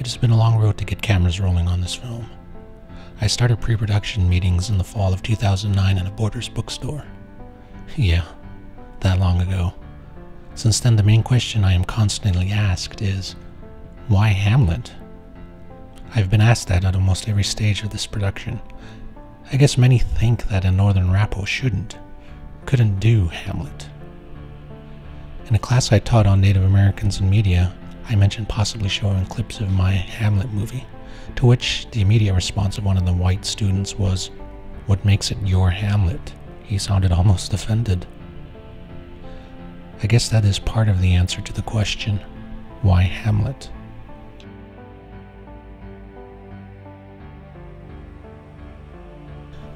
It has been a long road to get cameras rolling on this film. I started pre-production meetings in the fall of 2009 at a Borders bookstore. Yeah, that long ago. Since then, the main question I am constantly asked is, why Hamlet? I've been asked that at almost every stage of this production. I guess many think that a northern Rapo couldn't do Hamlet. In a class I taught on Native Americans and media, I mentioned possibly showing clips of my Hamlet movie, to which the immediate response of one of the white students was, "What makes it your Hamlet?" He sounded almost offended. I guess that is part of the answer to the question, why Hamlet?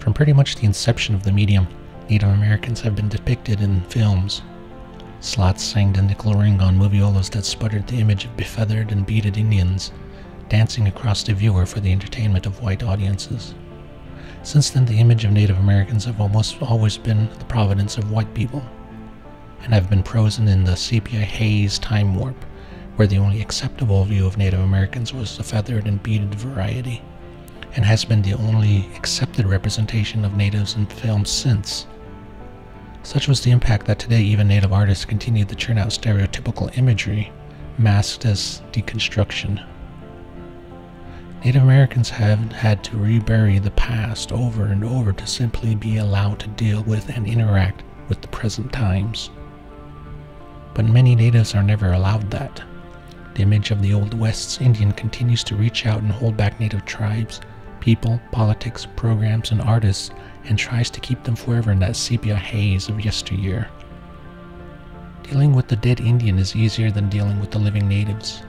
From pretty much the inception of the medium, Native Americans have been depicted in films. Slots sang the nickel ring on moviolas that sputtered the image of befeathered and beaded Indians, dancing across the viewer for the entertainment of white audiences. Since then, the image of Native Americans have almost always been the providence of white people, and have been frozen in the sepia haze time warp, where the only acceptable view of Native Americans was the feathered and beaded variety, and has been the only accepted representation of natives in film since. Such was the impact that today even Native artists continue to churn out stereotypical imagery, masked as deconstruction. Native Americans have had to rebury the past over and over to simply be allowed to deal with and interact with the present times. But many natives are never allowed that. The image of the Old West's Indian continues to reach out and hold back native tribes, people, politics, programs, and artists, and tries to keep them forever in that sepia haze of yesteryear. Dealing with the dead Indian is easier than dealing with the living natives,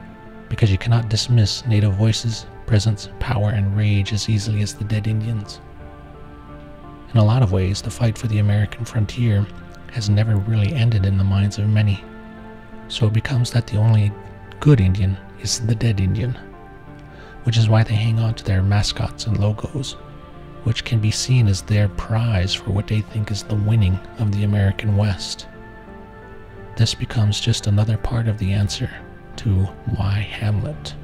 because you cannot dismiss native voices, presence, power, and rage as easily as the dead Indians. In a lot of ways, the fight for the American frontier has never really ended in the minds of many, so it becomes that the only good Indian is the dead Indian, which is why they hang on to their mascots and logos, which can be seen as their prize for what they think is the winning of the American West. This becomes just another part of the answer to why Hamlet.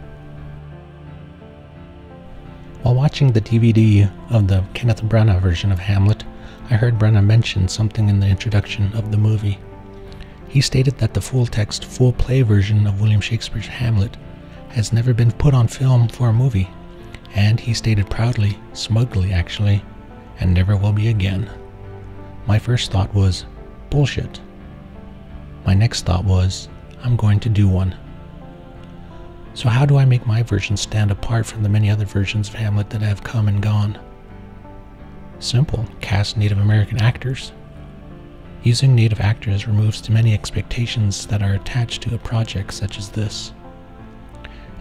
While watching the DVD of the Kenneth Branagh version of Hamlet, I heard Branagh mention something in the introduction of the movie. He stated that the full-text, full-play version of William Shakespeare's Hamlet has never been put on film for a movie, and he stated proudly, smugly actually, and never will be again. My first thought was, bullshit. My next thought was, I'm going to do one. So how do I make my version stand apart from the many other versions of Hamlet that have come and gone? Simple, cast Native American actors. Using Native actors removes too many expectations that are attached to a project such as this.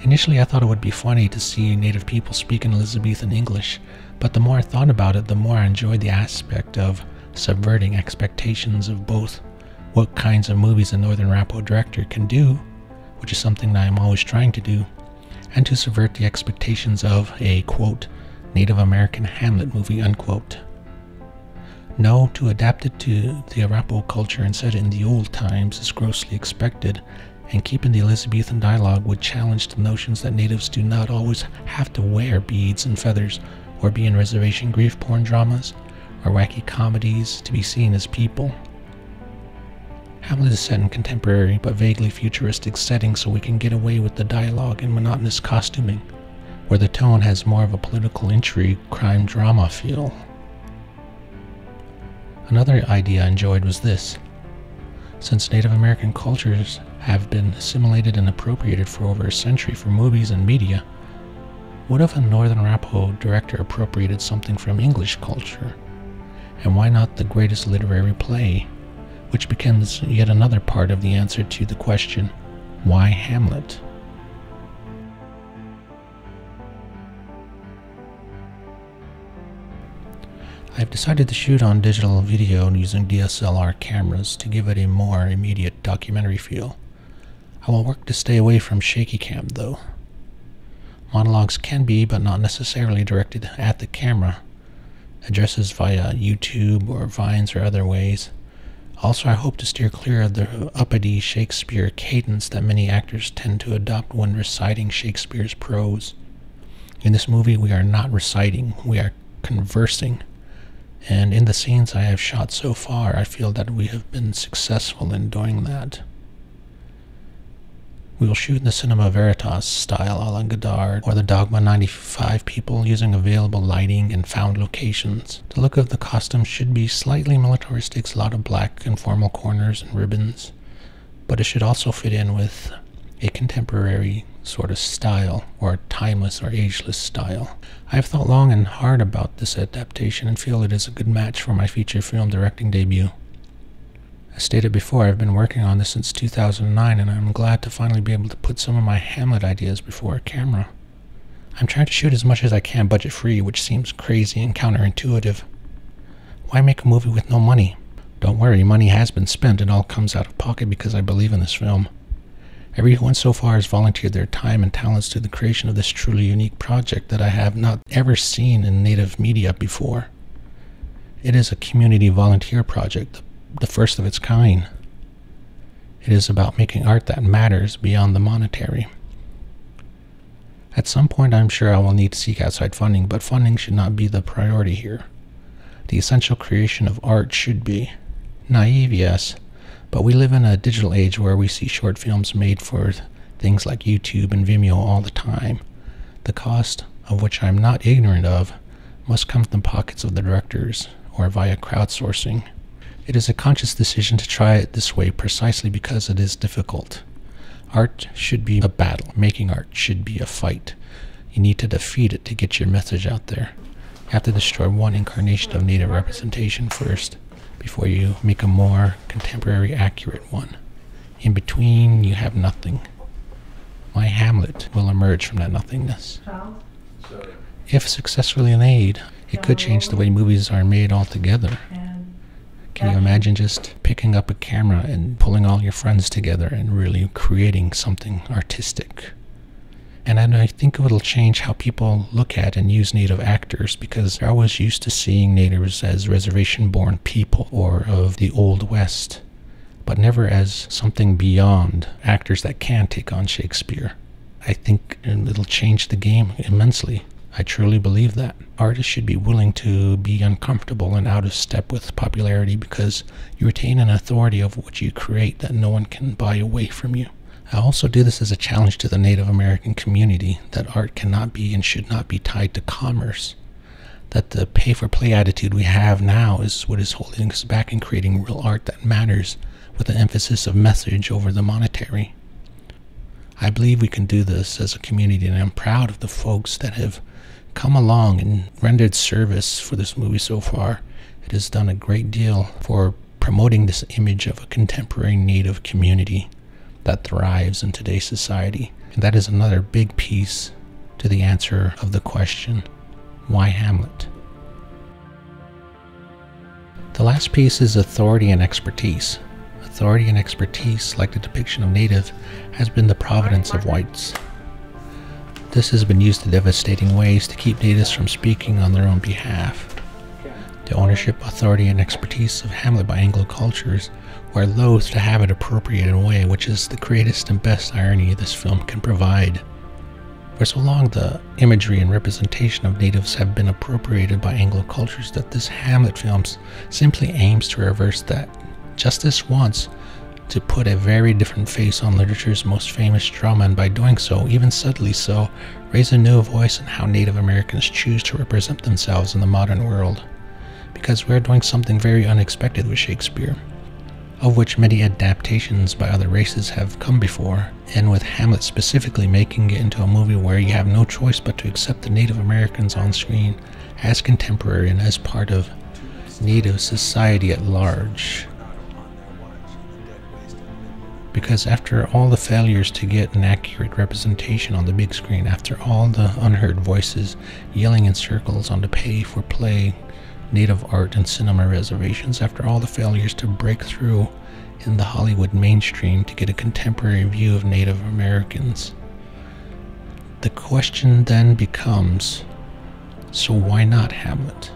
Initially, I thought it would be funny to see Native people speak in Elizabethan English, but the more I thought about it, the more I enjoyed the aspect of subverting expectations of both what kinds of movies a Northern Rapo director can do, which is something that I'm always trying to do, and to subvert the expectations of a, quote, Native American Hamlet movie, unquote. No, to adapt it to the Arapaho culture and set it in the old times is grossly expected, and keeping the Elizabethan dialogue would challenge the notions that natives do not always have to wear beads and feathers, or be in reservation grief porn dramas, or wacky comedies to be seen as people. Hamlet is set in contemporary but vaguely futuristic settings so we can get away with the dialogue and monotonous costuming, where the tone has more of a political intrigue, crime drama feel. Another idea I enjoyed was this. Since Native American cultures have been assimilated and appropriated for over a century for movies and media, what if a Northern Rapo director appropriated something from English culture? And why not the greatest literary play? Which becomes yet another part of the answer to the question, why Hamlet? I've decided to shoot on digital video using DSLR cameras to give it a more immediate documentary feel. I will work to stay away from shaky cam though. Monologues can be, but not necessarily directed at the camera. Addresses via YouTube or Vines or other ways. Also, I hope to steer clear of the uppity Shakespeare cadence that many actors tend to adopt when reciting Shakespeare's prose. In this movie, we are not reciting, we are conversing. And in the scenes I have shot so far, I feel that we have been successful in doing that. We will shoot in the cinema veritas style, a la Godard or the Dogma 95 people, using available lighting and found locations. The look of the costume should be slightly militaristic, a lot of black and formal corners and ribbons, but it should also fit in with a contemporary sort of style, or timeless or ageless style. I have thought long and hard about this adaptation and feel it is a good match for my feature film directing debut. As stated before, I've been working on this since 2009, and I'm glad to finally be able to put some of my Hamlet ideas before a camera. I'm trying to shoot as much as I can budget-free, which seems crazy and counterintuitive. Why make a movie with no money? Don't worry, money has been spent. It all comes out of pocket because I believe in this film. Everyone so far has volunteered their time and talents to the creation of this truly unique project that I have not ever seen in native media before. It is a community volunteer project, the first of its kind. It is about making art that matters beyond the monetary. At some point, I'm sure I will need to seek outside funding, but funding should not be the priority here. The essential creation of art should be. Naive, yes, but we live in a digital age where we see short films made for things like YouTube and Vimeo all the time. The cost, of which I'm not ignorant of, must come from the pockets of the directors or via crowdsourcing. It is a conscious decision to try it this way precisely because it is difficult. Art should be a battle. Making art should be a fight. You need to defeat it to get your message out there. You have to destroy one incarnation of native representation first, before you make a more contemporary, accurate one. In between, you have nothing. My Hamlet will emerge from that nothingness. If successfully made, it could change the way movies are made altogether. Can you imagine just picking up a camera and pulling all your friends together and really creating something artistic? And I think it will change how people look at and use native actors, because they're always used to seeing natives as reservation-born people or of the Old West, but never as something beyond, actors that can take on Shakespeare. I think it'll change the game immensely. I truly believe that. Artists should be willing to be uncomfortable and out of step with popularity, because you retain an authority of what you create that no one can buy away from you. I also do this as a challenge to the Native American community, that art cannot be and should not be tied to commerce, that the pay-for-play attitude we have now is what is holding us back in creating real art that matters, with an emphasis of message over the monetary. I believe we can do this as a community, and I'm proud of the folks that have come along and rendered service for this movie so far. It has done a great deal for promoting this image of a contemporary Native community that thrives in today's society. And that is another big piece to the answer of the question, why Hamlet? The last piece is authority and expertise. Authority and expertise, like the depiction of Native, has been the providence of whites. This has been used in devastating ways to keep natives from speaking on their own behalf. The ownership, authority, and expertise of Hamlet by Anglo cultures were loath to have it appropriated away, which is the greatest and best irony this film can provide. For so long, the imagery and representation of natives have been appropriated by Anglo cultures that this Hamlet film simply aims to reverse that. Justice wants to put a very different face on literature's most famous drama, and by doing so, even subtly so, raise a new voice in how Native Americans choose to represent themselves in the modern world. Because we're doing something very unexpected with Shakespeare, of which many adaptations by other races have come before, and with Hamlet specifically making it into a movie where you have no choice but to accept the Native Americans on screen as contemporary and as part of Native society at large. Because after all the failures to get an accurate representation on the big screen, after all the unheard voices yelling in circles on the pay-for-play Native art and cinema reservations, after all the failures to break through in the Hollywood mainstream to get a contemporary view of Native Americans, the question then becomes, so why not Hamlet?